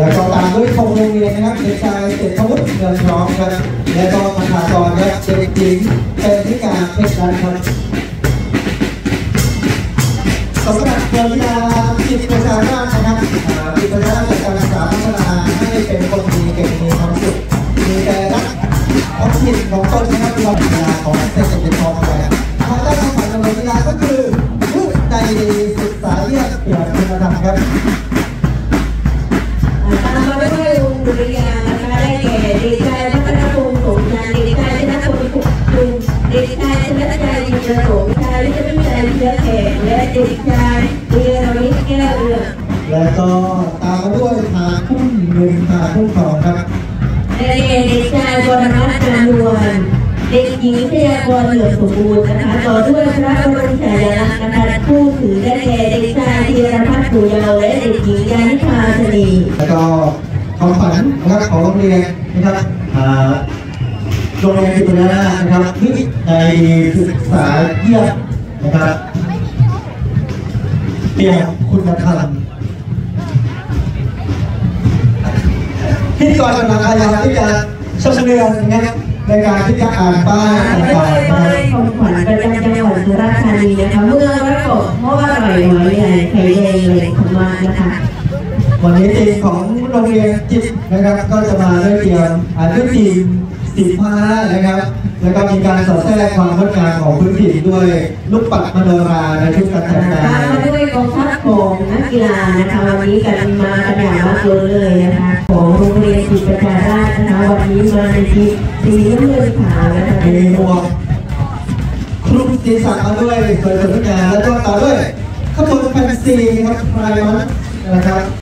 แล้วก็ตามด้วยธงโรงเรียนนะครับเด็กชายเศรษฐวุฒิเงินทองครับและก็ประธานกรครับเด็กหญิงเป็นนิการเพชรรัตน์ครับสำหรับเยาวชนจิตประชาชนนะครับจิตประชาชนจากการศึกษาพัฒนาให้เป็นคนดีเก่งมีความสุขมีใจรักท้องถิ่นของตนนะครับเราเป็นยาของเศรษฐกิจพอเพียงความตั้งใจของเราเป็นยาก็คือรู้ใจดีศึกษาเรียนเปี่ยมคุณธรรมครับตามมาด้วยวงดุริยางค์นะคะได้แก่เด็กชายพัฒนภูมิสมญาเด็กชายชนะภูมิภูมิเด็กชายชนะใจยินเจริญโสมชายวิทยาวิทยาวิทยาแขกและเด็กชายเวียรวิทย์แก้วเรืองและก็ตามมาด้วยพาคุ้มหนึ่งพาคุ้มสองครับได้แก่เด็กชายกรณัฐจันทร์ดวงเด็กหญิงชยากรเหลือสมบูรณ์นะคะต่อด้วยพระบรมฉายาลักษณ์นะคะผู้ถือได้แก่เด็กชายธีรพัฒน์ปู่เยาว์และเด็กหญิงยานิพาชนีแล้วก็ความฝันนะครับของโรงเรียนนะครับโรงเรียนจิตวิทยานะครับที่ในศึกษาเยี่ยมนะครับเปี่ยมคุณธรรมพิธีกรกำลังพยายามที่จะสนับสนุนนะครับในการที่จะอ่านป้ายต่างๆนะครับของขวัญประจำจังหวัดสุราษฎร์ธานีนะคะเมื่อรับกบเพราะว่าอร่อยหอยใหญ่ไข่แดงอะไรของมันนะคะวันนี้ทีมของโรงเรียนจิตนะครับก็จะมาด้วยเตรียมด้วยทีมสีผ้านะครับแล้วก็มีการสอดแทรกความงดงามของพื้นถิ่นด้วยลูกปัดมโนราในทุกการจัดงานด้วยกองทัพของนักกีฬานะคะวันนี้กันมากันอย่างมากเลยนะคะของโรงเรียนจิตประชาราชนะคะวันนี้มาในทีมสีน้ำเงินขาวนะคะมีหมวกคลุมศีรษะมาด้วยสวยสดงดงามแล้วก็ต่อด้วยขบวนแฟนซีครับไพร์มอนนะครับ